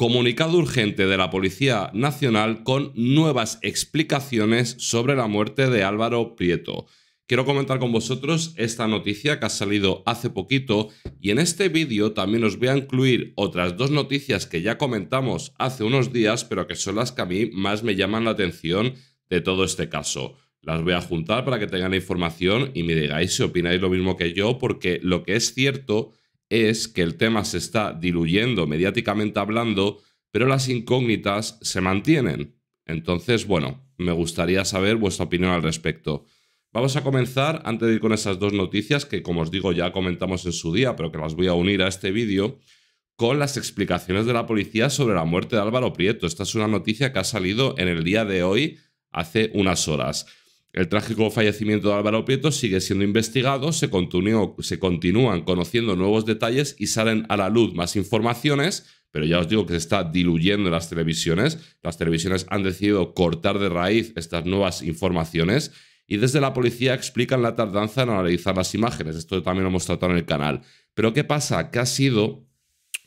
Comunicado urgente de la Policía Nacional con nuevas explicaciones sobre la muerte de Álvaro Prieto. Quiero comentar con vosotros esta noticia que ha salido hace poquito y en este vídeo también os voy a incluir otras dos noticias que ya comentamos hace unos días, pero que son las que a mí más me llaman la atención de todo este caso. Las voy a juntar para que tengan la información y me digáis si opináis lo mismo que yo, porque lo que es cierto es que el tema se está diluyendo mediáticamente hablando, pero las incógnitas se mantienen. Entonces, bueno, me gustaría saber vuestra opinión al respecto. Vamos a comenzar, antes de ir con esas dos noticias, que como os digo ya comentamos en su día, pero que las voy a unir a este vídeo, con las explicaciones de la policía sobre la muerte de Álvaro Prieto. Esta es una noticia que ha salido en el día de hoy, hace unas horas. El trágico fallecimiento de Álvaro Prieto sigue siendo investigado, se continúan conociendo nuevos detalles y salen a la luz más informaciones, pero ya os digo que se está diluyendo en las televisiones. Las televisiones han decidido cortar de raíz estas nuevas informaciones. Y desde la policía explican la tardanza en analizar las imágenes. Esto también lo hemos tratado en el canal. Pero ¿qué pasa? Que ha sido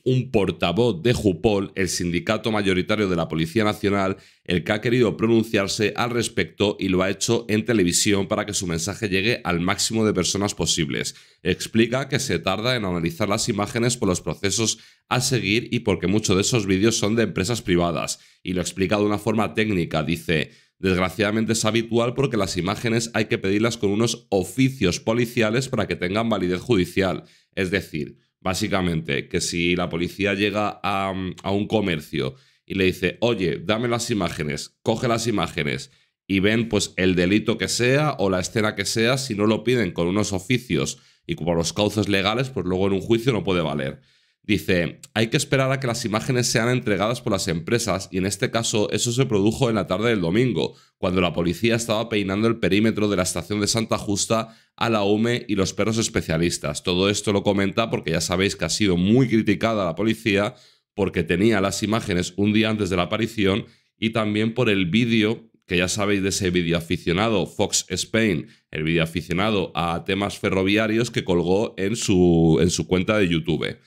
un portavoz de Jupol, el sindicato mayoritario de la Policía Nacional, el que ha querido pronunciarse al respecto y lo ha hecho en televisión para que su mensaje llegue al máximo de personas posibles. Explica que se tarda en analizar las imágenes por los procesos a seguir y porque muchos de esos vídeos son de empresas privadas. Y lo explica de una forma técnica. Dice: desgraciadamente es habitual porque las imágenes hay que pedirlas con unos oficios policiales para que tengan validez judicial. Es decir, básicamente, que si la policía llega a un comercio y le dice, oye, dame las imágenes, coge las imágenes y ven pues el delito que sea o la escena que sea, si no lo piden con unos oficios y por los cauces legales, pues luego en un juicio no puede valer. Dice, hay que esperar a que las imágenes sean entregadas por las empresas y en este caso eso se produjo en la tarde del domingo, cuando la policía estaba peinando el perímetro de la estación de Santa Justa a la UME y los perros especialistas. Todo esto lo comenta porque ya sabéis que ha sido muy criticada la policía porque tenía las imágenes un día antes de la aparición y también por el vídeo, que ya sabéis de ese vídeo aficionado Fox Spain, el vídeo aficionado a temas ferroviarios que colgó en su cuenta de YouTube.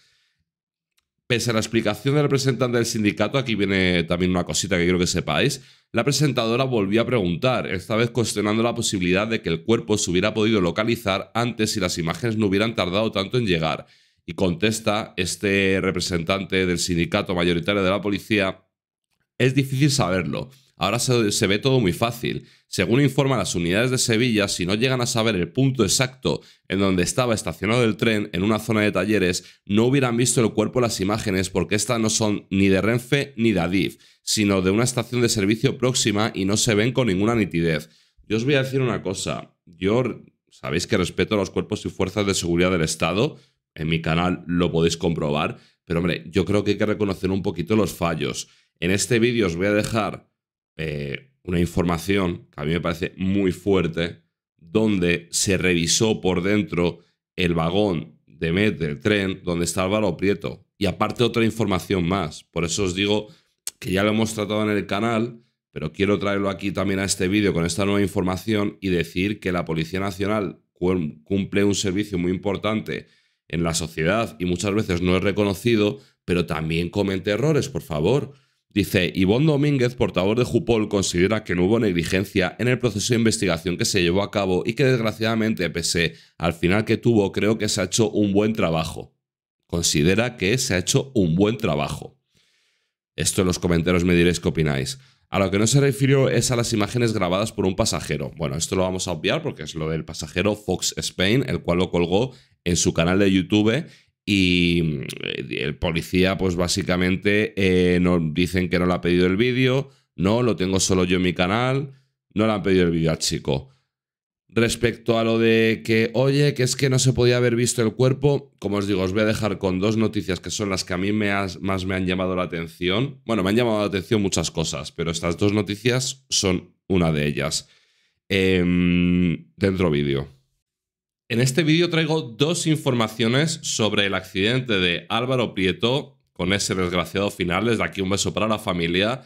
Pese a la explicación del representante del sindicato, aquí viene también una cosita que quiero que sepáis, la presentadora volvió a preguntar, esta vez cuestionando la posibilidad de que el cuerpo se hubiera podido localizar antes si las imágenes no hubieran tardado tanto en llegar. Y contesta este representante del sindicato mayoritario de la policía, es difícil saberlo. Ahora se ve todo muy fácil. Según informan las unidades de Sevilla, si no llegan a saber el punto exacto en donde estaba estacionado el tren, en una zona de talleres, no hubieran visto el cuerpo las imágenes porque estas no son ni de Renfe ni de Adif, sino de una estación de servicio próxima y no se ven con ninguna nitidez. Yo os voy a decir una cosa. Yo sabéis que respeto a los cuerpos y fuerzas de seguridad del Estado. En mi canal lo podéis comprobar. Pero hombre, yo creo que hay que reconocer un poquito los fallos. En este vídeo os voy a dejar una información que a mí me parece muy fuerte, donde se revisó por dentro el vagón del tren donde está Álvaro Prieto. Y aparte otra información más. Por eso os digo que ya lo hemos tratado en el canal, pero quiero traerlo aquí también a este vídeo con esta nueva información y decir que la Policía Nacional cumple un servicio muy importante en la sociedad y muchas veces no es reconocido, pero también comete errores, por favor. Dice, Ivonne Domínguez, portavoz de Jupol, considera que no hubo negligencia en el proceso de investigación que se llevó a cabo y que desgraciadamente, pese al final que tuvo, creo que se ha hecho un buen trabajo. Considera que se ha hecho un buen trabajo. Esto en los comentarios me diréis qué opináis. A lo que no se refirió es a las imágenes grabadas por un pasajero. Bueno, esto lo vamos a obviar porque es lo del pasajero Fox Spain, el cual lo colgó en su canal de YouTube. Y el policía, pues básicamente, nos dicen que no le ha pedido el vídeo. No, lo tengo solo yo en mi canal. No le han pedido el vídeo al chico. Respecto a lo de que, oye, que es que no se podía haber visto el cuerpo, como os digo, os voy a dejar con dos noticias que son las que a mí más me han llamado la atención. Bueno, me han llamado la atención muchas cosas, pero estas dos noticias son una de ellas. Dentro vídeo. En este vídeo traigo dos informaciones sobre el accidente de Álvaro Prieto, con ese desgraciado final, desde aquí un beso para la familia,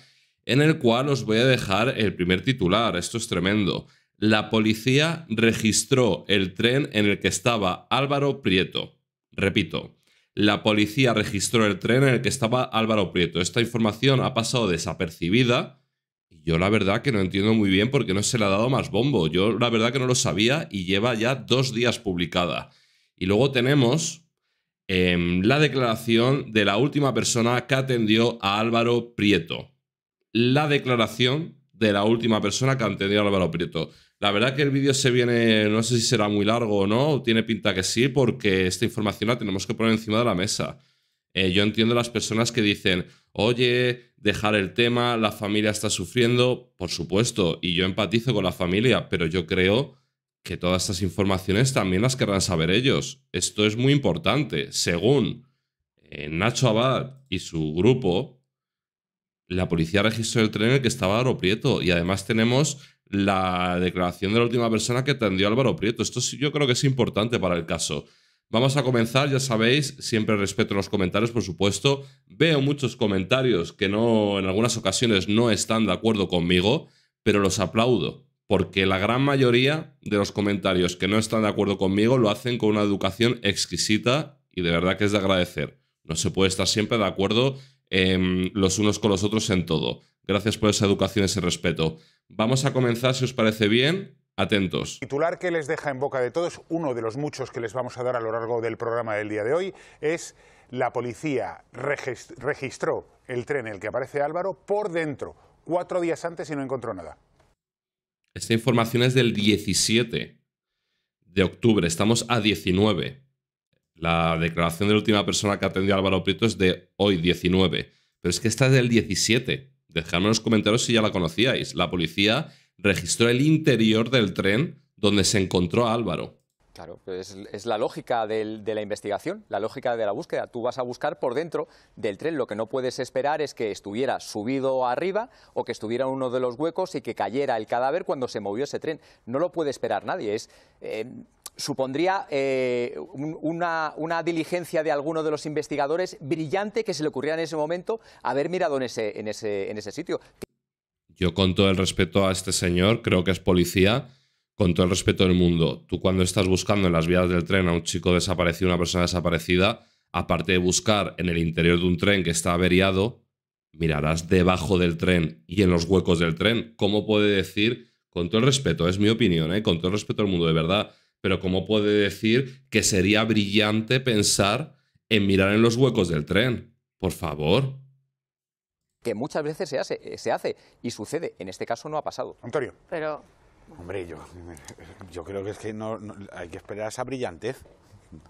en el cual os voy a dejar el primer titular, esto es tremendo. La policía registró el tren en el que estaba Álvaro Prieto. Repito, la policía registró el tren en el que estaba Álvaro Prieto. Esta información ha pasado desapercibida y yo la verdad que no entiendo muy bien por qué no se le ha dado más bombo. Yo la verdad que no lo sabía y lleva ya 2 días publicada. Y luego tenemos la declaración de la última persona que atendió a Álvaro Prieto. La declaración de la última persona que atendió a Álvaro Prieto. La verdad que el vídeo se viene, no sé si será muy largo o no, tiene pinta que sí, porque esta información la tenemos que poner encima de la mesa. Yo entiendo las personas que dicen, oye, dejar el tema, la familia está sufriendo, por supuesto, y yo empatizo con la familia, pero yo creo que todas estas informaciones también las querrán saber ellos. Esto es muy importante. Según Nacho Abad y su grupo, la policía registró el tren en el que estaba Álvaro Prieto y además tenemos la declaración de la última persona que atendió a Álvaro Prieto. Esto yo creo que es importante para el caso. Vamos a comenzar, ya sabéis, siempre respeto los comentarios, por supuesto. Veo muchos comentarios que no, en algunas ocasiones no están de acuerdo conmigo, pero los aplaudo porque la gran mayoría de los comentarios que no están de acuerdo conmigo lo hacen con una educación exquisita y de verdad que es de agradecer. No se puede estar siempre de acuerdo los unos con los otros en todo. Gracias por esa educación, ese respeto. Vamos a comenzar, si os parece bien. Atentos. El titular que les deja en boca de todos, uno de los muchos que les vamos a dar a lo largo del programa del día de hoy, es: la policía registró el tren en el que aparece Álvaro por dentro 4 días antes y no encontró nada. Esta información es del 17 de octubre, estamos a 19. La declaración de la última persona que atendió a Álvaro Prieto es de hoy, 19. Pero es que esta es del 17. Dejadme en los comentarios si ya la conocíais. La policía registró el interior del tren donde se encontró a Álvaro. Claro, pues es la lógica de la investigación, la lógica de la búsqueda. Tú vas a buscar por dentro del tren. Lo que no puedes esperar es que estuviera subido arriba o que estuviera en uno de los huecos y que cayera el cadáver cuando se movió ese tren. No lo puede esperar nadie. Es... supondría una diligencia de alguno de los investigadores brillante que se le ocurría en ese momento haber mirado en ese sitio. Yo, con todo el respeto a este señor, creo que es policía, con todo el respeto del mundo. Tú, cuando estás buscando en las vías del tren a un chico desaparecido, una persona desaparecida, aparte de buscar en el interior de un tren que está averiado, mirarás debajo del tren y en los huecos del tren. ¿Cómo puede decir, con todo el respeto, es mi opinión, con todo el respeto del mundo, de verdad, pero cómo puede decir que sería brillante pensar en mirar en los huecos del tren? Por favor. Que muchas veces se hace y sucede. En este caso no ha pasado. Antonio. Pero... hombre, yo creo que es que no hay que esperar esa brillantez.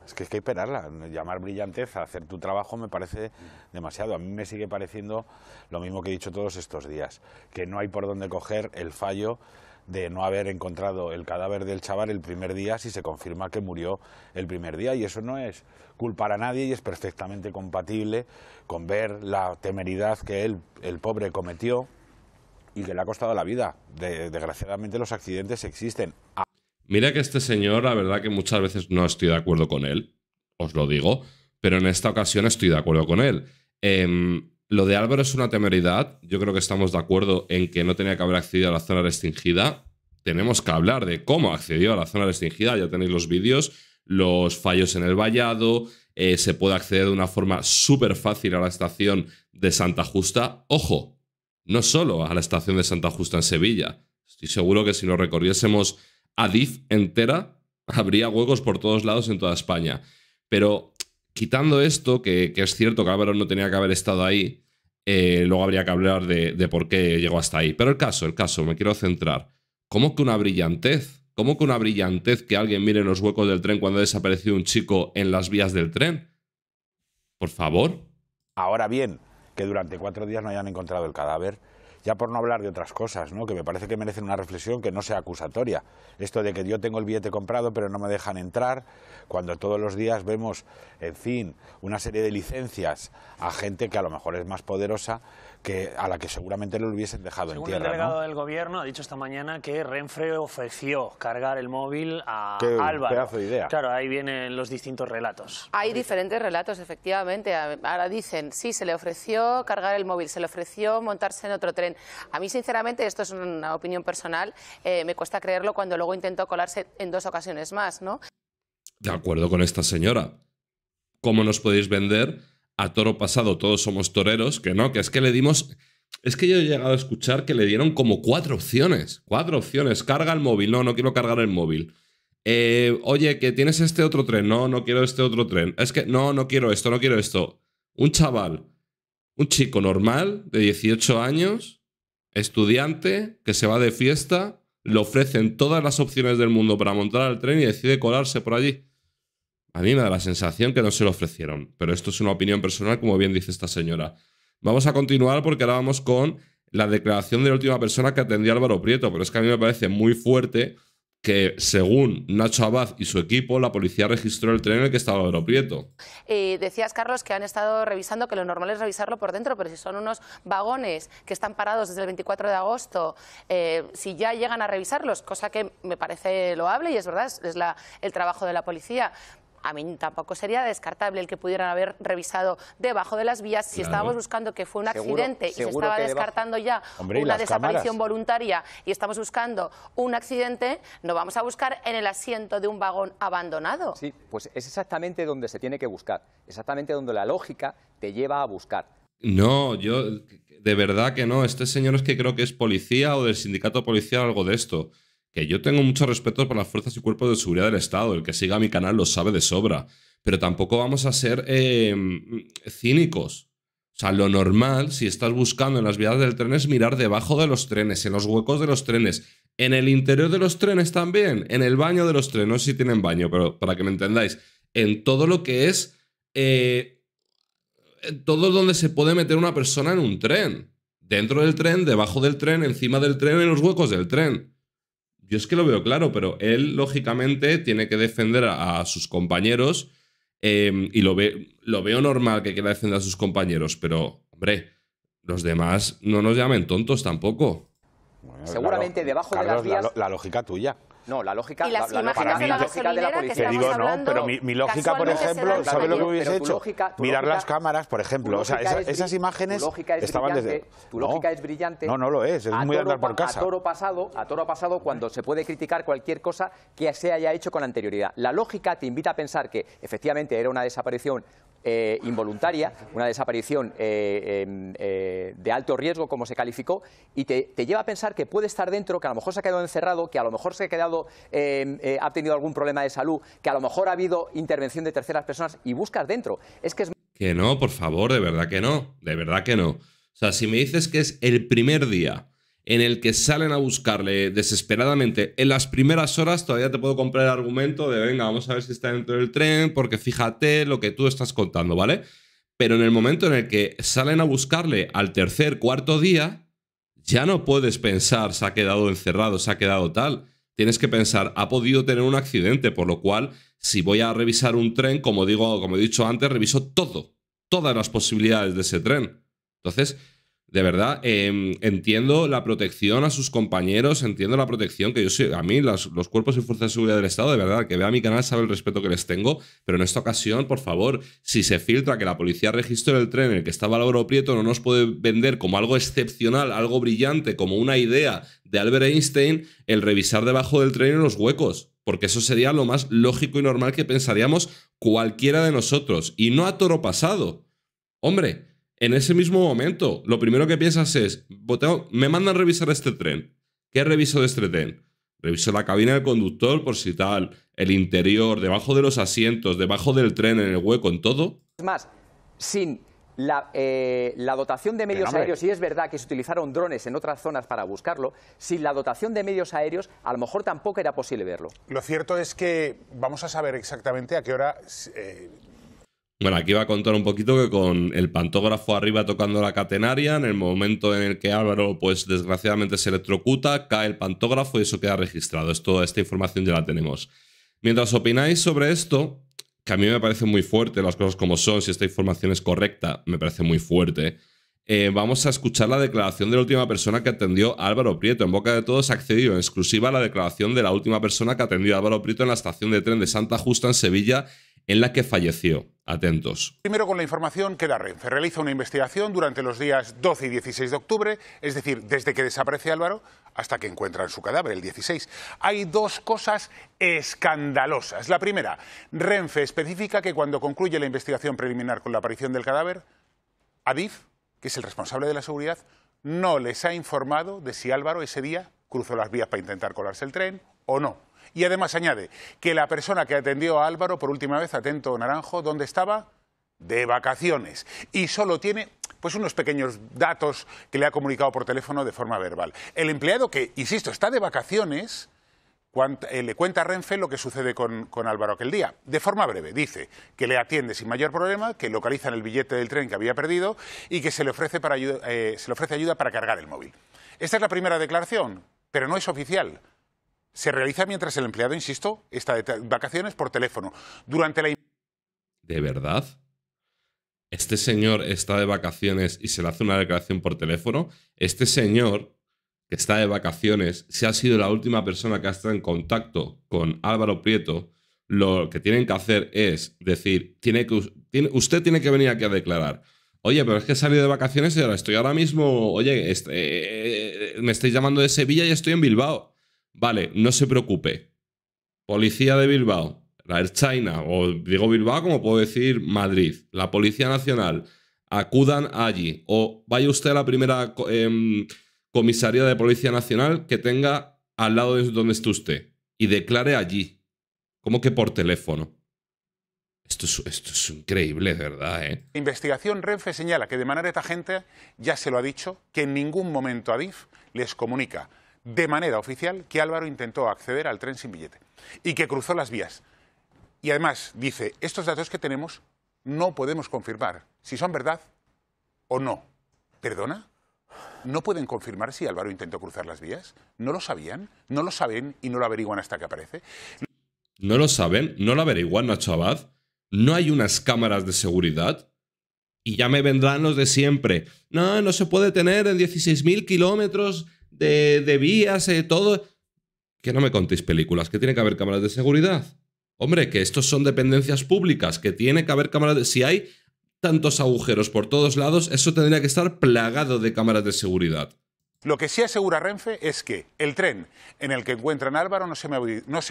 Es que hay que esperarla. Llamar brillantez a hacer tu trabajo me parece demasiado. A mí me sigue pareciendo lo mismo que he dicho todos estos días, que no hay por dónde coger el fallo de no haber encontrado el cadáver del chaval el primer día si se confirma que murió el primer día. Y eso no es culpar a nadie y es perfectamente compatible con ver la temeridad que el pobre cometió y que le ha costado la vida. Desgraciadamente los accidentes existen. Mira que este señor, la verdad que muchas veces no estoy de acuerdo con él, os lo digo, pero en esta ocasión estoy de acuerdo con él. Lo de Álvaro es una temeridad. Yo creo que estamos de acuerdo en que no tenía que haber accedido a la zona restringida. Tenemos que hablar de cómo accedió a la zona restringida. Ya tenéis los vídeos, los fallos en el vallado. Se puede acceder de una forma súper fácil a la estación de Santa Justa. Ojo, no solo a la estación de Santa Justa en Sevilla. Estoy seguro que si nos recorriésemos Adif entera, habría huecos por todos lados en toda España. Pero... quitando esto, que es cierto que Álvaro no tenía que haber estado ahí, luego habría que hablar de por qué llegó hasta ahí. Pero el caso, me quiero centrar. ¿Cómo que una brillantez? ¿Cómo que una brillantez que alguien mire en los huecos del tren cuando ha desaparecido un chico en las vías del tren? Por favor. Ahora bien, que durante 4 días no hayan encontrado el cadáver, ya por no hablar de otras cosas, ¿no?, que me parece que merecen una reflexión que no sea acusatoria. Esto de que yo tengo el billete comprado pero no me dejan entrar, cuando todos los días vemos, en fin, una serie de licencias a gente que a lo mejor es más poderosa, que a la que seguramente lo hubiesen dejado en tierra. Según el delegado, ¿no?, del gobierno, ha dicho esta mañana que Renfe ofreció cargar el móvil a Álvaro. Qué pedazo de idea. Claro, ahí vienen los distintos relatos. Hay diferentes relatos, efectivamente. Ahora dicen, sí, se le ofreció cargar el móvil, se le ofreció montarse en otro tren. A mí, sinceramente, esto es una opinión personal, me cuesta creerlo cuando luego intentó colarse en 2 ocasiones más, ¿no? De acuerdo con esta señora. ¿cómo nos podéis vender a toro pasado? Todos somos toreros, que no, que es que le dimos... Es que yo he llegado a escuchar que le dieron como 4 opciones. 4 opciones. Carga el móvil. No, no quiero cargar el móvil. Oye, que tienes este otro tren. No, no quiero este otro tren. Es que no, no quiero esto, no quiero esto. Un chaval, un chico normal de 18 años, estudiante, que se va de fiesta, le ofrecen todas las opciones del mundo para montar al tren y decide colarse por allí. A mí me da la sensación que no se lo ofrecieron. Pero esto es una opinión personal, como bien dice esta señora. Vamos a continuar porque ahora vamos con la declaración de la última persona que atendió a Álvaro Prieto, pero es que a mí me parece muy fuerte que, según Nacho Abad y su equipo, la policía registró el tren en el que estaba Álvaro Prieto. Decías, Carlos, que han estado revisando, que lo normal es revisarlo por dentro, pero si son unos vagones que están parados desde el 24 de agosto, si ya llegan a revisarlos, cosa que me parece loable y es verdad, es el trabajo de la policía. A mí tampoco sería descartable el que pudieran haber revisado debajo de las vías. Si claro, estábamos buscando que fue un accidente y se estaba descartando ya una desaparición voluntaria y estamos buscando un accidente, no vamos a buscar en el asiento de un vagón abandonado. Sí, pues es exactamente donde se tiene que buscar, exactamente donde la lógica te lleva a buscar. No, yo de verdad que no. Este señor es que creo que es policía o del sindicato policial, algo de esto. Que yo tengo mucho respeto por las fuerzas y cuerpos de seguridad del Estado. El que siga mi canal lo sabe de sobra. Pero tampoco vamos a ser cínicos. O sea, lo normal, si estás buscando en las vías del tren, es mirar debajo de los trenes, en los huecos de los trenes, en el interior de los trenes también, en el baño de los trenes. No sé si tienen baño, pero para que me entendáis. En todo lo que es... todo donde se puede meter una persona en un tren. Dentro del tren, debajo del tren, encima del tren, en los huecos del tren. Yo es que lo veo claro, pero él, lógicamente, tiene que defender a sus compañeros y lo veo normal que quiera defender a sus compañeros, pero, hombre, los demás no nos llamen tontos tampoco. Bueno, seguramente debajo de las vías... La lógica tuya. No, la lógica... Y las imágenes de la gasolinera que estamos hablando... Pero mi lógica, por ejemplo, ¿sabes lo que hubiese hecho? Mirar las cámaras, por ejemplo. O sea, esas imágenes estaban desde... Tu lógica es brillante. No, no lo es muy andar por casa. A toro pasado, cuando se puede criticar cualquier cosa que se haya hecho con anterioridad. La lógica te invita a pensar que, efectivamente, era una desaparición involuntaria, una desaparición de alto riesgo, como se calificó, y te lleva a pensar que puede estar dentro, que a lo mejor se ha quedado encerrado, que a lo mejor se ha quedado, ha tenido algún problema de salud, que a lo mejor ha habido intervención de terceras personas, y buscas dentro. Es que es... Que no, por favor, de verdad que no, de verdad que no. O sea, si me dices que es el primer día en el que salen a buscarle desesperadamente, en las primeras horas todavía te puedo comprar el argumento de venga, vamos a ver si está dentro del tren, porque fíjate lo que tú estás contando, ¿vale? Pero en el momento en el que salen a buscarle al tercer, cuarto día, ya no puedes pensar se ha quedado encerrado, se ha quedado tal. Tienes que pensar, ha podido tener un accidente, por lo cual, si voy a revisar un tren, como he dicho antes, reviso todas las posibilidades de ese tren. Entonces... De verdad, entiendo la protección a sus compañeros, entiendo la protección que yo soy. A mí, los cuerpos y fuerzas de seguridad del Estado, de verdad, que vea mi canal sabe el respeto que les tengo, pero en esta ocasión, por favor, si se filtra que la policía registró el tren en el que estaba Álvaro Prieto, no nos puede vender como algo excepcional, algo brillante, como una idea de Albert Einstein, el revisar debajo del tren en los huecos, porque eso sería lo más lógico y normal que pensaríamos cualquiera de nosotros, y no a toro pasado. Hombre... En ese mismo momento, lo primero que piensas es, me mandan a revisar este tren. ¿Qué reviso de este tren? Reviso la cabina del conductor por si tal, el interior, debajo de los asientos, debajo del tren, en el hueco, en todo. Es más, sin la dotación de medios aéreos, y es verdad que se utilizaron drones en otras zonas para buscarlo, sin la dotación de medios aéreos a lo mejor tampoco era posible verlo. Lo cierto es que vamos a saber exactamente a qué hora... Bueno, aquí va a contar un poquito que con el pantógrafo arriba tocando la catenaria, en el momento en el que Álvaro, pues desgraciadamente se electrocuta, cae el pantógrafo y eso queda registrado. Toda esta información ya la tenemos. Mientras opináis sobre esto, que a mí me parece muy fuerte, las cosas como son, si esta información es correcta, me parece muy fuerte, vamos a escuchar la declaración de la última persona que atendió a Álvaro Prieto. En boca de todos ha accedido en exclusiva a la declaración de la última persona que atendió a Álvaro Prieto en la estación de tren de Santa Justa en Sevilla, en la que falleció. Atentos. Primero con la información que da Renfe. Realiza una investigación durante los días 12 y 16 de octubre, es decir, desde que desaparece Álvaro hasta que encuentran su cadáver, el 16. Hay dos cosas escandalosas. La primera, Renfe especifica que cuando concluye la investigación preliminar con la aparición del cadáver, Adif, que es el responsable de la seguridad, no les ha informado de si Álvaro ese día cruzó las vías para intentar colarse el tren o no. Y además añade que la persona que atendió a Álvaro por última vez, atento Naranjo, ¿dónde estaba? De vacaciones. Y solo tiene pues unos pequeños datos que le ha comunicado por teléfono de forma verbal. El empleado que, insisto, está de vacaciones, le cuenta a Renfe lo que sucede con Álvaro aquel día. De forma breve, dice que le atiende sin mayor problema, que localizan el billete del tren que había perdido y que se le ofrece ayuda para cargar el móvil. Esta es la primera declaración, pero no es oficial. Se realiza mientras el empleado, insisto, está de vacaciones por teléfono. Durante la... ¿De verdad? ¿Este señor está de vacaciones y se le hace una declaración por teléfono? Este señor, que está de vacaciones, si ha sido la última persona que ha estado en contacto con Álvaro Prieto, lo que tienen que hacer es decir, usted tiene que venir aquí a declarar. Oye, pero es que he salido de vacaciones y ahora estoy oye, me estáis llamando de Sevilla y estoy en Bilbao. Vale, no se preocupe. Policía de Bilbao, la Air China, o digo Bilbao como puedo decir Madrid, la Policía Nacional, acudan allí. O vaya usted a la primera comisaría de Policía Nacional que tenga al lado de donde esté usted y declare allí. Como que por teléfono. Esto es increíble, de verdad, ¿eh? La investigación Renfe señala que de manera tajante, ya se lo ha dicho, que en ningún momento Adif les comunica de manera oficial que Álvaro intentó acceder al tren sin billete y que cruzó las vías. Y además dice, estos datos que tenemos no podemos confirmar si son verdad o no. ¿Perdona? ¿No pueden confirmar si Álvaro intentó cruzar las vías? ¿No lo sabían? ¿No lo saben y no lo averiguan hasta que aparece? ¿No lo saben? ¿No lo averiguan, Nacho Abad? ¿No hay unas cámaras de seguridad? Y ya me vendrán los de siempre. No, no se puede tener en 16.000 kilómetros... De vías, todo. Que no me contéis películas, que tiene que haber cámaras de seguridad. Hombre, que estos son dependencias públicas, que tiene que haber cámaras de... Si hay tantos agujeros por todos lados, eso tendría que estar plagado de cámaras de seguridad. Lo que sí asegura Renfe es que el tren en el que encuentran a Álvaro no se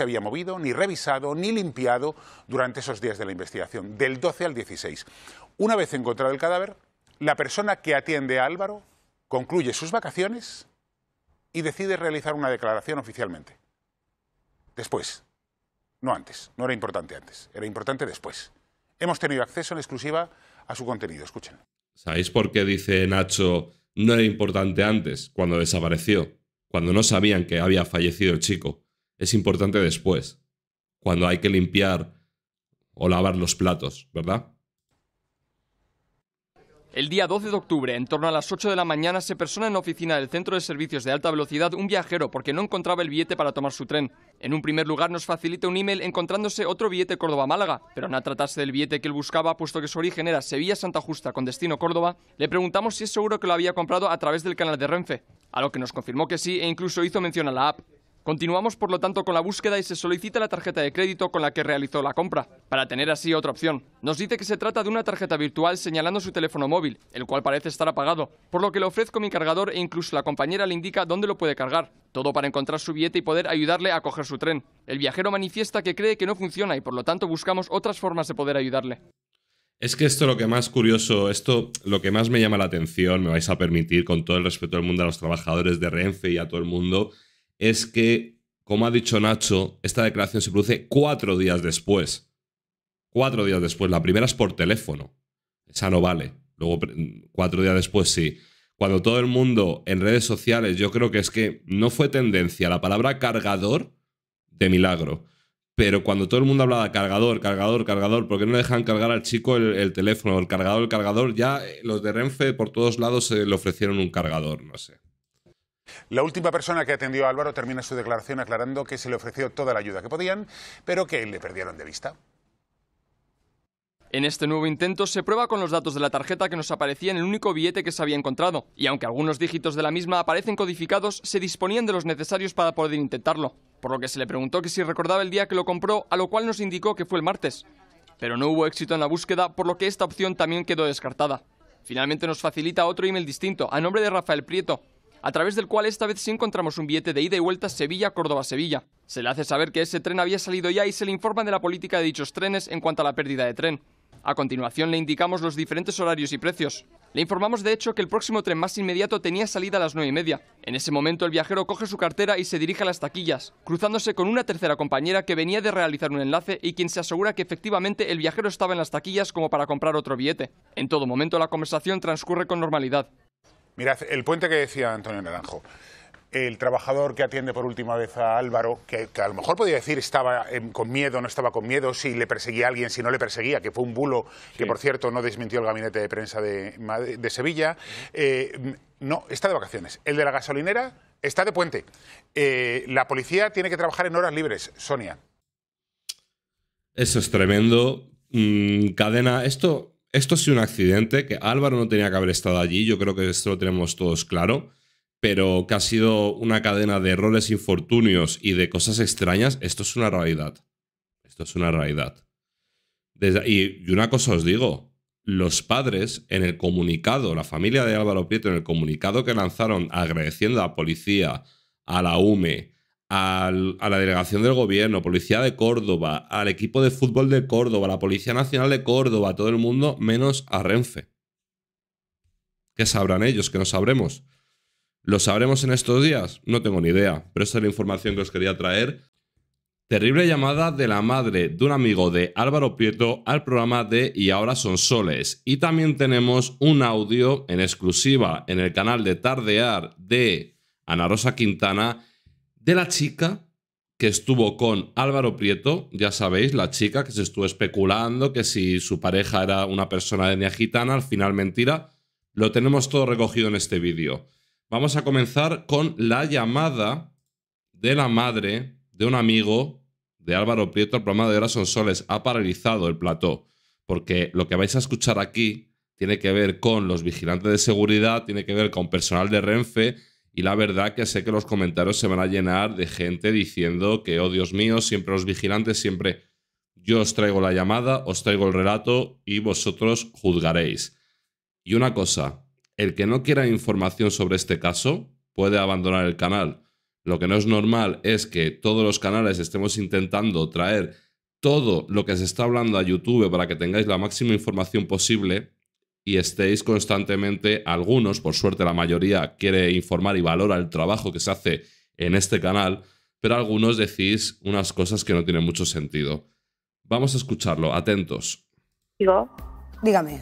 había movido, ni revisado, ni limpiado durante esos días de la investigación, del 12 al 16. Una vez encontrado el cadáver, la persona que atiende a Álvaro concluye sus vacaciones y decide realizar una declaración oficialmente. Después. No antes. No era importante antes. Era importante después. Hemos tenido acceso en exclusiva a su contenido. Escuchen. ¿Sabéis por qué dice Nacho no era importante antes, cuando desapareció? Cuando no sabían que había fallecido el chico. Es importante después. Cuando hay que limpiar o lavar los platos, ¿verdad? El día 12 de octubre, en torno a las 8 de la mañana, se persona en la oficina del Centro de Servicios de Alta Velocidad un viajero porque no encontraba el billete para tomar su tren. En un primer lugar nos facilita un email encontrándose otro billete Córdoba-Málaga, pero al tratarse del billete que él buscaba, puesto que su origen era Sevilla-Santa Justa con destino Córdoba, le preguntamos si es seguro que lo había comprado a través del canal de Renfe, a lo que nos confirmó que sí e incluso hizo mención a la app. Continuamos por lo tanto con la búsqueda y se solicita la tarjeta de crédito con la que realizó la compra, para tener así otra opción. Nos dice que se trata de una tarjeta virtual señalando su teléfono móvil, el cual parece estar apagado, por lo que le ofrezco mi cargador e incluso la compañera le indica dónde lo puede cargar, todo para encontrar su billete y poder ayudarle a coger su tren. El viajero manifiesta que cree que no funciona y por lo tanto buscamos otras formas de poder ayudarle. Es que esto lo que más curioso, esto lo que más me llama la atención, me vais a permitir con todo el respeto del mundo a los trabajadores de Renfe y a todo el mundo, es que, como ha dicho Nacho, esta declaración se produce 4 días después. 4 días después. La primera es por teléfono. Esa no vale. Luego, 4 días después sí. Cuando todo el mundo en redes sociales, yo creo que es que no fue tendencia la palabra cargador de milagro. Pero cuando todo el mundo hablaba cargador, cargador, cargador, porque no le dejan cargar al chico el teléfono, el cargador, ya los de Renfe por todos lados se le ofrecieron un cargador, no sé. La última persona que atendió a Álvaro termina su declaración aclarando que se le ofreció toda la ayuda que podían, pero que le perdieron de vista. En este nuevo intento se prueba con los datos de la tarjeta que nos aparecía en el único billete que se había encontrado, y aunque algunos dígitos de la misma aparecen codificados, se disponían de los necesarios para poder intentarlo, por lo que se le preguntó que si recordaba el día que lo compró, a lo cual nos indicó que fue el martes. pero no hubo éxito en la búsqueda, por lo que esta opción también quedó descartada. Finalmente nos facilita otro email distinto, a nombre de Rafael Prieto, a través del cual esta vez sí encontramos un billete de ida y vuelta Sevilla-Córdoba-Sevilla. Se le hace saber que ese tren había salido ya y se le informa de la política de dichos trenes en cuanto a la pérdida de tren. A continuación le indicamos los diferentes horarios y precios. Le informamos de hecho que el próximo tren más inmediato tenía salida a las 9:30. En ese momento el viajero coge su cartera y se dirige a las taquillas, cruzándose con una tercera compañera que venía de realizar un enlace y quien se asegura que efectivamente el viajero estaba en las taquillas como para comprar otro billete. En todo momento la conversación transcurre con normalidad. Mirad, el puente que decía Antonio Naranjo, el trabajador que atiende por última vez a Álvaro, que a lo mejor podía decir estaba con miedo, no estaba con miedo, si le perseguía a alguien, si no le perseguía, que fue un bulo, sí, que por cierto no desmintió el gabinete de prensa de Sevilla. No, está de vacaciones. El de la gasolinera está de puente. La policía tiene que trabajar en horas libres, Sonia. Eso es tremendo. Cadena, esto ha sido un accidente, que Álvaro no tenía que haber estado allí, yo creo que esto lo tenemos todos claro, pero que ha sido una cadena de errores, infortunios y de cosas extrañas. Esto es una realidad. Esto es una realidad. Y una cosa os digo, los padres en el comunicado, la familia de Álvaro Prieto en el comunicado que lanzaron agradeciendo a la policía, a la UME, a la delegación del gobierno, Policía de Córdoba, al equipo de fútbol de Córdoba, la Policía Nacional de Córdoba, a todo el mundo, menos a Renfe. ¿Qué sabrán ellos? ¿Qué no sabremos? ¿Lo sabremos en estos días? No tengo ni idea, pero esa es la información que os quería traer. Terrible llamada de la madre de un amigo de Álvaro Prieto al programa de Y Ahora Sonsoles. Y también tenemos un audio en exclusiva en el canal de Tardear de Ana Rosa Quintana, de la chica que estuvo con Álvaro Prieto, ya sabéis, la chica que se estuvo especulando que si su pareja era una persona de etnia gitana, al final mentira. Lo tenemos todo recogido en este vídeo. Vamos a comenzar con la llamada de la madre de un amigo de Álvaro Prieto al programa de Ahora Sonsoles. Ha paralizado el plató, porque lo que vais a escuchar aquí tiene que ver con los vigilantes de seguridad, tiene que ver con personal de Renfe. Y la verdad que sé que los comentarios se van a llenar de gente diciendo que, oh Dios mío, siempre los vigilantes, siempre. Yo os traigo la llamada, os traigo el relato y vosotros juzgaréis. Y una cosa, el que no quiera información sobre este caso puede abandonar el canal. Lo que no es normal es que todos los canales estemos intentando traer todo lo que se está hablando a YouTube para que tengáis la máxima información posible y estéis constantemente, algunos, por suerte la mayoría, quiere informar y valora el trabajo que se hace en este canal, pero algunos decís unas cosas que no tienen mucho sentido. Vamos a escucharlo, atentos. Digo, dígame.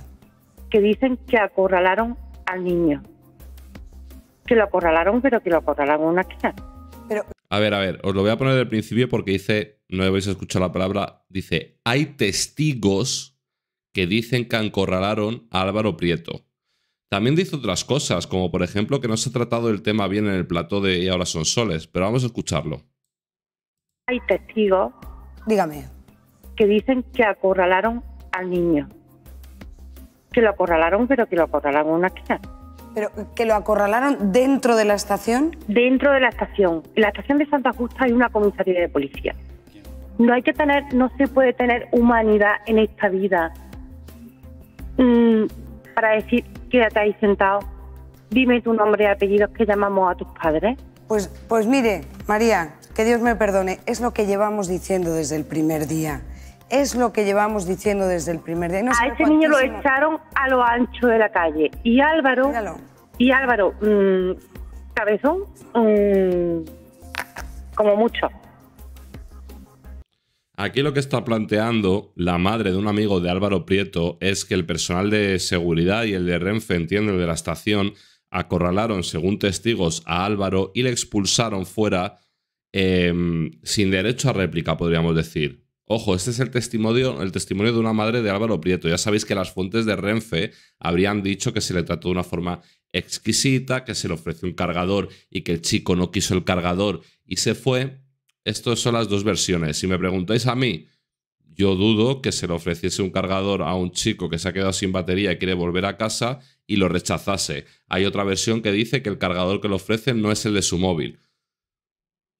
Que dicen que acorralaron al niño. Que lo acorralaron, pero que lo acorralaron una chica. Pero... A ver, os lo voy a poner del principio porque dice, no debéis escuchar la palabra, dice, hay testigos que dicen que acorralaron a Álvaro Prieto. También dice otras cosas, como por ejemplo que no se ha tratado el tema bien en el plató de Y Ahora Sonsoles, pero vamos a escucharlo. Hay testigos, dígame, que dicen que acorralaron al niño. Que lo acorralaron, pero que lo acorralaron una chica. ¿Pero que lo acorralaron dentro de la estación? Dentro de la estación. En la estación de Santa Justa hay una comisaría de policía. No hay que tener, no se puede tener humanidad en esta vida. Para decir, quédate ahí sentado, dime tu nombre y apellidos que llamamos a tus padres. Pues mire, María, que Dios me perdone, es lo que llevamos diciendo desde el primer día. Es lo que llevamos diciendo desde el primer día. No a ese niño lo echaron a lo ancho de la calle. Y Álvaro, míralo. Y Álvaro, cabezón, como mucho. Aquí lo que está planteando la madre de un amigo de Álvaro Prieto es que el personal de seguridad y el de Renfe, entiende, el de la estación, acorralaron, según testigos, a Álvaro y le expulsaron fuera sin derecho a réplica, podríamos decir. Ojo, este es el testimonio de una madre de Álvaro Prieto. Ya sabéis que las fuentes de Renfe habrían dicho que se le trató de una forma exquisita, que se le ofreció un cargador y que el chico no quiso el cargador y se fue. Estas son las dos versiones. Si me preguntáis a mí, yo dudo que se le ofreciese un cargador a un chico que se ha quedado sin batería y quiere volver a casa y lo rechazase. Hay otra versión que dice que el cargador que le ofrecen no es el de su móvil.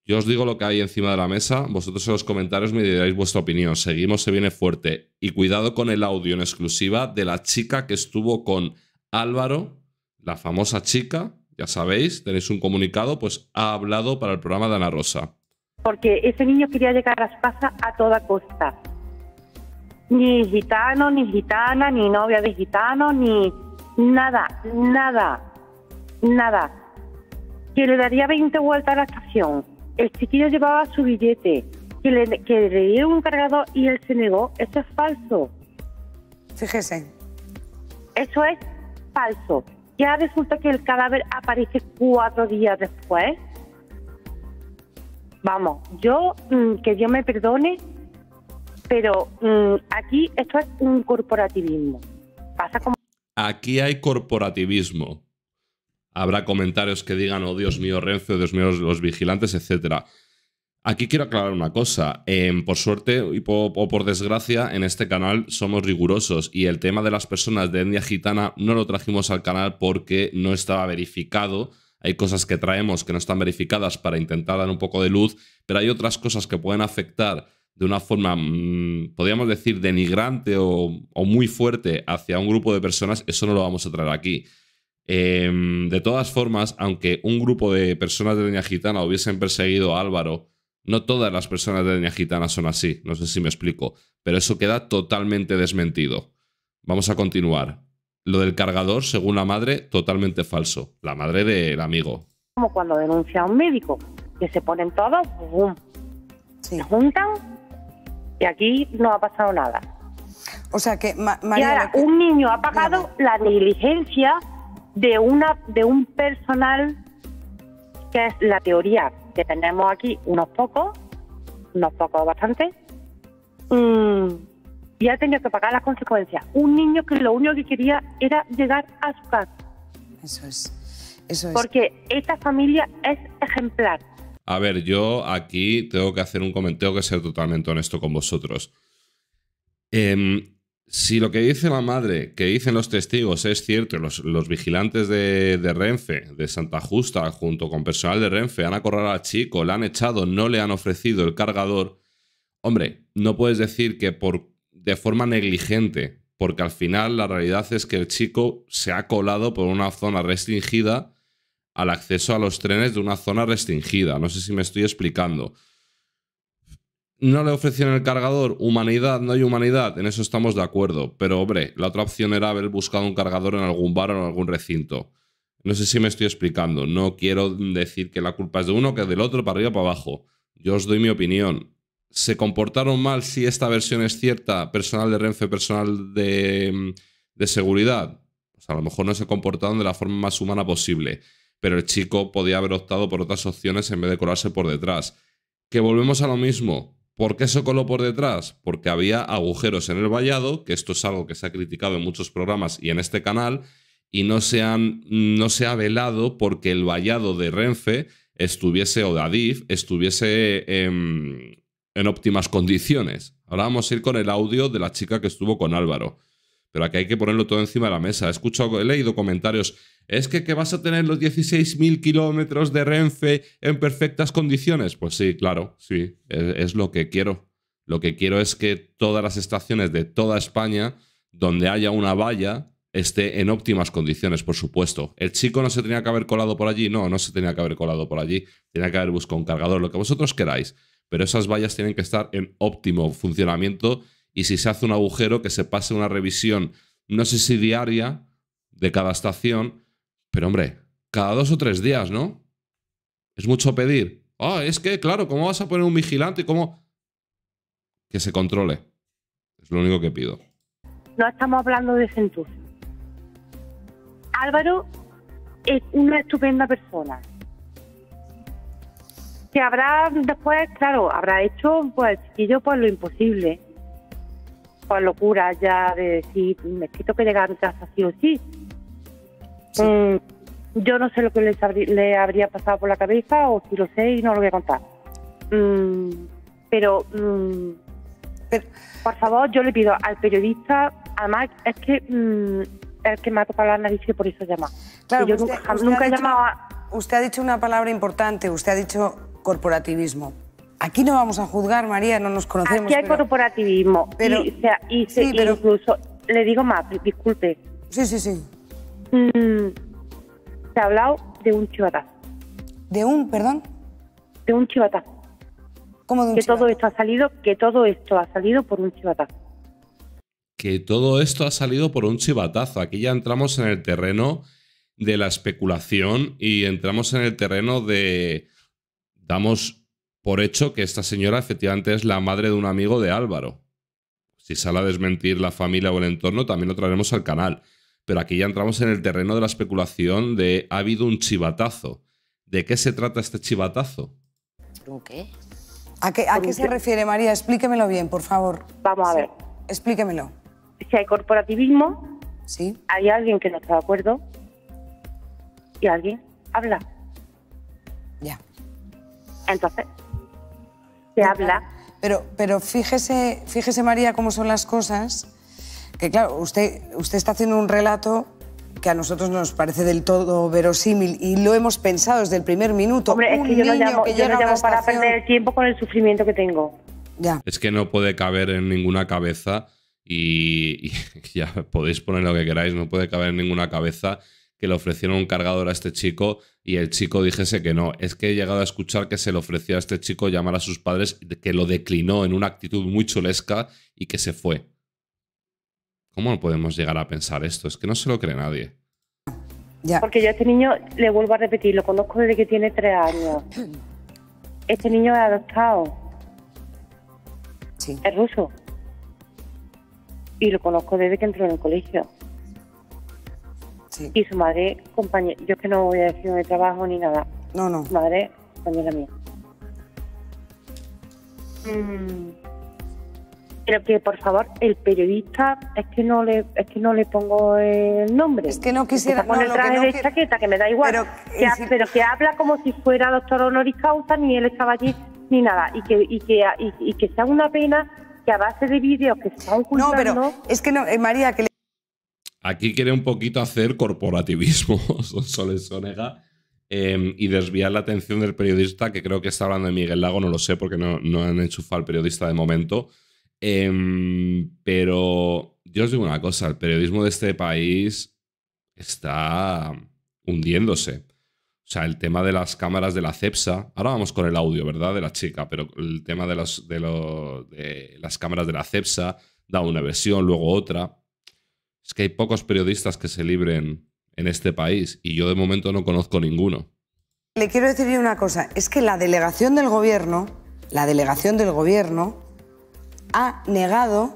Yo os digo lo que hay encima de la mesa, vosotros en los comentarios me diréis vuestra opinión. Seguimos, se viene fuerte. Y cuidado con el audio en exclusiva de la chica que estuvo con Álvaro, la famosa chica, ya sabéis, tenéis un comunicado, pues ha hablado para el programa de Ana Rosa. Porque ese niño quería llegar a Espasa a toda costa. Ni gitano, ni gitana, ni novia de gitano, ni nada, nada, nada. Que le daría 20 vueltas a la estación. El chiquillo llevaba su billete, que le dieron un cargador y él se negó. Eso es falso. Fíjese. Eso es falso. Ya resulta que el cadáver aparece 4 días después. Vamos, yo, que Dios me perdone, pero aquí esto es un corporativismo. Pasa como... Aquí hay corporativismo. Habrá comentarios que digan, oh Dios mío Renfe, Dios mío los vigilantes, etc. Aquí quiero aclarar una cosa. Por suerte o por desgracia, en este canal somos rigurosos y el tema de las personas de etnia gitana no lo trajimos al canal porque no estaba verificado. Hay cosas que traemos que no están verificadas para intentar dar un poco de luz, pero hay otras cosas que pueden afectar de una forma, podríamos decir, denigrante o muy fuerte hacia un grupo de personas. Eso no lo vamos a traer aquí. De todas formas, aunque un grupo de personas de etnia gitana hubiesen perseguido a Álvaro, no todas las personas de etnia gitana son así, no sé si me explico, pero eso queda totalmente desmentido. Vamos a continuar. Lo del cargador, según la madre, totalmente falso. La madre del amigo. Como cuando denuncia a un médico, que se ponen todos, boom, se juntan y aquí no ha pasado nada. O sea que María, y ahora, un niño ha pagado la negligencia de un personal, que es la teoría que tenemos aquí, unos pocos bastante, y ha tenido que pagar las consecuencias. Un niño que lo único que quería era llegar a su casa. Eso es. Porque esta familia es ejemplar. A ver, yo aquí tengo que hacer un comentario, que ser totalmente honesto con vosotros. Si lo que dice la madre, que dicen los testigos es cierto, los vigilantes de Renfe, de Santa Justa, junto con personal de Renfe, han acorralado al chico, le han echado, no le han ofrecido el cargador, hombre, no puedes decir que de forma negligente, porque al final la realidad es que el chico se ha colado por una zona restringida al acceso a los trenes de una zona restringida. No sé si me estoy explicando. No le ofrecieron el cargador, humanidad, no hay humanidad, en eso estamos de acuerdo. Pero, hombre, la otra opción era haber buscado un cargador en algún bar o en algún recinto. No sé si me estoy explicando, no quiero decir que la culpa es de uno, que es del otro, para arriba, para abajo. Yo os doy mi opinión. ¿Se comportaron mal si esta versión es cierta? Personal de Renfe, personal de seguridad. Pues a lo mejor no se comportaron de la forma más humana posible, pero el chico podía haber optado por otras opciones en vez de colarse por detrás. Que volvemos a lo mismo. ¿Por qué se coló por detrás? Porque había agujeros en el vallado, que esto es algo que se ha criticado en muchos programas y en este canal, y no se ha velado porque el vallado de Renfe estuviese, o de Adif, estuviese en óptimas condiciones. Ahora vamos a ir con el audio de la chica que estuvo con Álvaro. Pero aquí hay que ponerlo todo encima de la mesa. He leído comentarios. ¿Es que vas a tener los 16.000 kilómetros de Renfe en perfectas condiciones? Pues sí, claro, sí. Es lo que quiero. Lo que quiero es que todas las estaciones de toda España, donde haya una valla, esté en óptimas condiciones, por supuesto. El chico no se tenía que haber colado por allí. No, no se tenía que haber colado por allí. Tenía que haber buscado un cargador, lo que vosotros queráis. Pero esas vallas tienen que estar en óptimo funcionamiento y si se hace un agujero, que se pase una revisión, no sé si diaria, de cada estación. Pero, hombre, cada 2 o 3 días, ¿no? Es mucho pedir. Ah, es que, claro, ¿cómo vas a poner un vigilante? ¿Cómo? Que se controle. Es lo único que pido. No estamos hablando de Centur. Álvaro es una estupenda persona. Que habrá después, claro, habrá hecho, pues, chiquillo, pues lo imposible. Pues locura ya de decir, me quito que llegar a mi casa sí o sí. Sí. Yo no sé lo que le habría pasado por la cabeza, o si lo sé y no lo voy a contar. Pero por favor, yo le pido al periodista, además es que el que me ha tocado la nariz y por eso llama. Claro, yo nunca he llamado a... Usted ha dicho una palabra importante, usted ha dicho corporativismo. Aquí no vamos a juzgar, María, no nos conocemos. Aquí hay corporativismo. Pero, pero incluso, le digo más, disculpe. Sí, sí, sí. Se ha hablado de un chivatazo. ¿De un, perdón? De un chivatazo. ¿Cómo de un chivatazo? Que todo esto ha salido por un chivatazo. Que todo esto ha salido por un chivatazo. Aquí ya entramos en el terreno de la especulación y entramos en el terreno de... Damos por hecho que esta señora efectivamente es la madre de un amigo de Álvaro. Si sale a desmentir la familia o el entorno, también lo traeremos al canal. Pero aquí ya entramos en el terreno de la especulación de ha habido un chivatazo. ¿De qué se trata este chivatazo? ¿Qué? ¿A qué se refiere, María? Explíquemelo bien, por favor. Vamos a ver. Explíquemelo. Si hay corporativismo, ¿sí? Hay alguien que no está de acuerdo y alguien habla. Ya. Entonces, se habla. Pero fíjese, María, cómo son las cosas. Que claro, usted está haciendo un relato que a nosotros nos parece del todo verosímil y lo hemos pensado desde el primer minuto. Hombre, es que yo no llamo para perder el tiempo con el sufrimiento que tengo. Ya. Es que no puede caber en ninguna cabeza y ya podéis poner lo que queráis, no puede caber en ninguna cabeza que le ofrecieron un cargador a este chico y el chico dijese que no. Es que he llegado a escuchar que se le ofreció a este chico llamar a sus padres, que lo declinó en una actitud muy chulesca y que se fue. ¿Cómo podemos llegar a pensar esto? Es que no se lo cree nadie. Ya. Porque yo a este niño, le vuelvo a repetir, lo conozco desde que tiene 3 años. Este niño es adoptado. Sí. Es ruso. Y lo conozco desde que entró en el colegio. Sí. Y su madre, compañera, yo que no voy a decir de trabajo ni nada. No, no. Su madre, compañera mía. Pero que, por favor, el periodista, es que no le pongo el nombre. Es que no quisiera... Con el traje de chaqueta, que me da igual. Pero que habla como si fuera doctor honoris causa, ni él estaba allí, ni nada. Y que sea una pena que a base de vídeos que se están ocultando... No, pero es que no, María, que... Aquí quiere un poquito hacer corporativismo, Sonsoles Onega, y desviar la atención del periodista, que creo que está hablando de Miguel Lago, no lo sé, porque no han enchufado al periodista de momento. Pero yo os digo una cosa, el periodismo de este país está hundiéndose. O sea, el tema de las cámaras de la Cepsa, ahora vamos con el audio, ¿verdad?, de la chica, pero el tema de las cámaras de la Cepsa da una versión, luego otra. Es que hay pocos periodistas que se libren en este país y yo de momento no conozco ninguno. Le quiero decir una cosa, es que la delegación del gobierno ha negado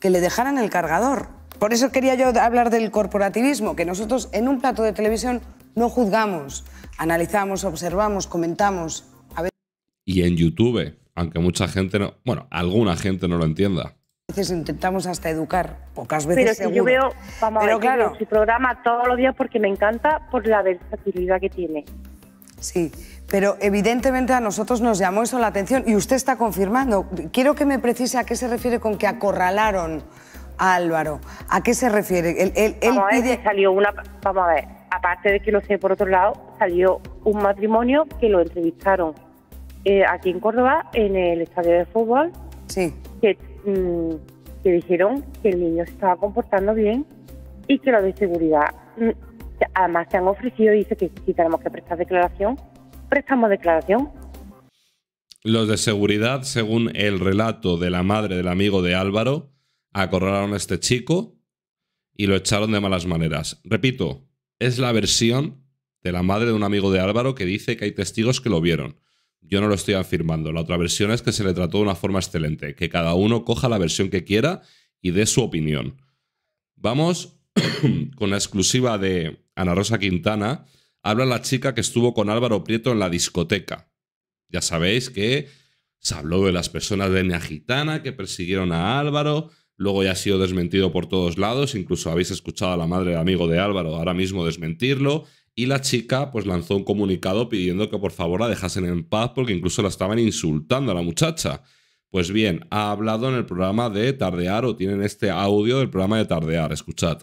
que le dejaran el cargador. Por eso quería yo hablar del corporativismo, que nosotros en un plato de televisión no juzgamos, analizamos, observamos, comentamos. A veces... Y en YouTube, aunque mucha gente no... Bueno, alguna gente no lo entienda. A veces intentamos hasta educar, pocas veces pero si seguro. Yo veo, vamos pero a ver, claro, su programa todos los días porque me encanta por la versatilidad que tiene. Sí, pero evidentemente a nosotros nos llamó eso la atención y usted está confirmando. Quiero que me precise a qué se refiere con que acorralaron a Álvaro. ¿A qué se refiere? Vamos a ver, aparte de que lo sé por otro lado, salió un matrimonio que lo entrevistaron aquí en Córdoba, en el estadio de fútbol. Sí. Que dijeron que el niño se estaba comportando bien y que lo de seguridad, además se han ofrecido, dice que si tenemos que prestar declaración, prestamos declaración. Los de seguridad, según el relato de la madre del amigo de Álvaro, acorralaron a este chico y lo echaron de malas maneras. Repito, es la versión de la madre de un amigo de Álvaro que dice que hay testigos que lo vieron. Yo no lo estoy afirmando. La otra versión es que se le trató de una forma excelente. Que cada uno coja la versión que quiera y dé su opinión. Vamos con la exclusiva de Ana Rosa Quintana. Habla la chica que estuvo con Álvaro Prieto en la discoteca. Ya sabéis que se habló de las personas de etnia gitana que persiguieron a Álvaro. Luego ya ha sido desmentido por todos lados. Incluso habéis escuchado a la madre del amigo de Álvaro ahora mismo desmentirlo. Y la chica pues lanzó un comunicado pidiendo que por favor la dejasen en paz porque incluso la estaban insultando a la muchacha. Pues bien, ha hablado en el programa de Tardear o tienen este audio del programa de Tardear. Escuchad.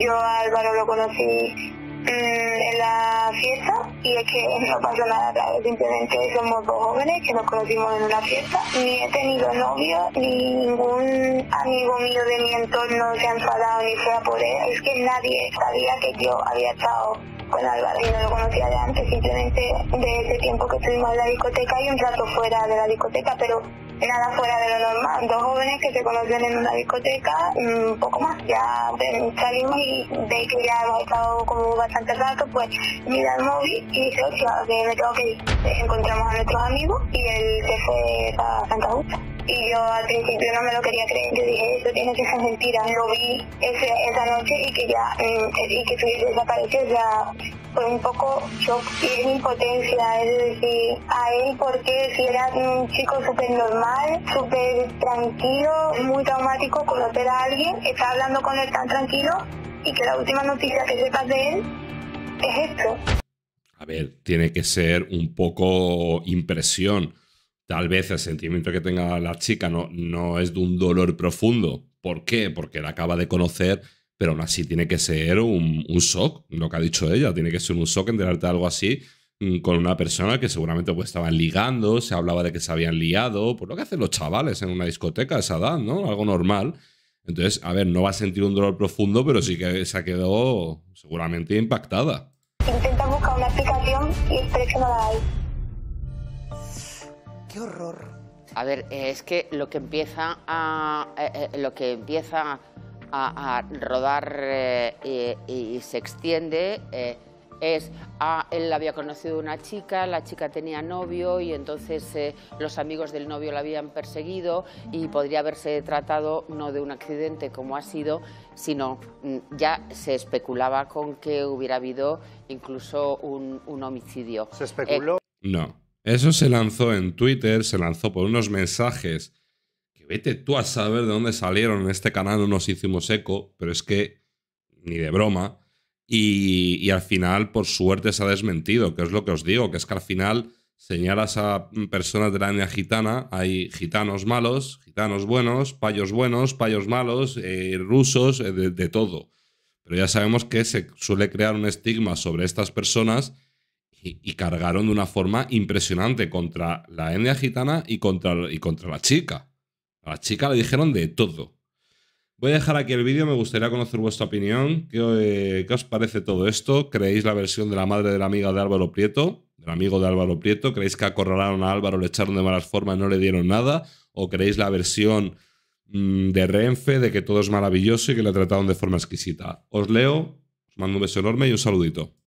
Yo a Álvaro lo conocí en la fiesta y es que no pasó nada grave, simplemente somos dos jóvenes que nos conocimos en una fiesta. Ni he tenido novio, ni ningún amigo mío de mi entorno se ha enfadado ni fue a por él. Es que nadie sabía que yo había estado con Álvaro y no lo conocía de antes, simplemente de ese tiempo que estuvimos en la discoteca y un rato fuera de la discoteca, pero nada fuera de lo normal. Dos jóvenes que se conocen en una discoteca, un poco más. Ya salimos y de que ya hemos estado como bastante rato, pues mira el móvil y dice, oye, que me tengo que ir. Encontramos a nuestros amigos y él se fue a Santa Justa. Y yo al principio no me lo quería creer, yo dije, eso tiene que ser mentira. Lo vi esa noche y que ya, y que su desapareció, ya fue un poco shock y impotencia, es decir, a él porque si era un chico súper normal, súper tranquilo, muy traumático conocer a alguien, está hablando con él tan tranquilo y que la última noticia que sepas de él es esto. A ver, tiene que ser un poco impresión. Tal vez el sentimiento que tenga la chica no es de un dolor profundo. ¿Por qué? Porque la acaba de conocer, pero aún así tiene que ser un shock, lo que ha dicho ella. Tiene que ser un shock enterarte de algo así con una persona que seguramente pues estaban ligando, se hablaba de que se habían liado, por lo que hacen los chavales en una discoteca a esa edad, ¿no? Algo normal. Entonces, a ver, no va a sentir un dolor profundo, pero sí que se ha quedado seguramente impactada. Intenta buscar una explicación y expresión la hay. ¡Qué horror! A ver, es que lo que empieza a rodar y se extiende es... Ah, él había conocido una chica, la chica tenía novio y entonces los amigos del novio la habían perseguido y podría haberse tratado no de un accidente como ha sido, sino ya se especulaba con que hubiera habido incluso un homicidio. ¿Se especuló? No. Eso se lanzó en Twitter, se lanzó por unos mensajes que vete tú a saber de dónde salieron. En este canal no nos hicimos eco, pero es que ni de broma. Y al final, por suerte, se ha desmentido, que es lo que os digo, que es que al final señalas a personas de la etnia gitana, hay gitanos malos, gitanos buenos, payos malos, rusos, de todo. Pero ya sabemos que se suele crear un estigma sobre estas personas. Y cargaron de una forma impresionante contra la etnia gitana y contra la chica. A la chica le dijeron de todo. Voy a dejar aquí el vídeo, me gustaría conocer vuestra opinión. ¿Qué os parece todo esto? ¿Creéis la versión de la madre de la amiga de Álvaro Prieto? ¿Del amigo de Álvaro Prieto? ¿Creéis que acorralaron a Álvaro, le echaron de malas formas y no le dieron nada? ¿O creéis la versión de Renfe de que todo es maravilloso y que le trataron de forma exquisita? Os leo, os mando un beso enorme y un saludito.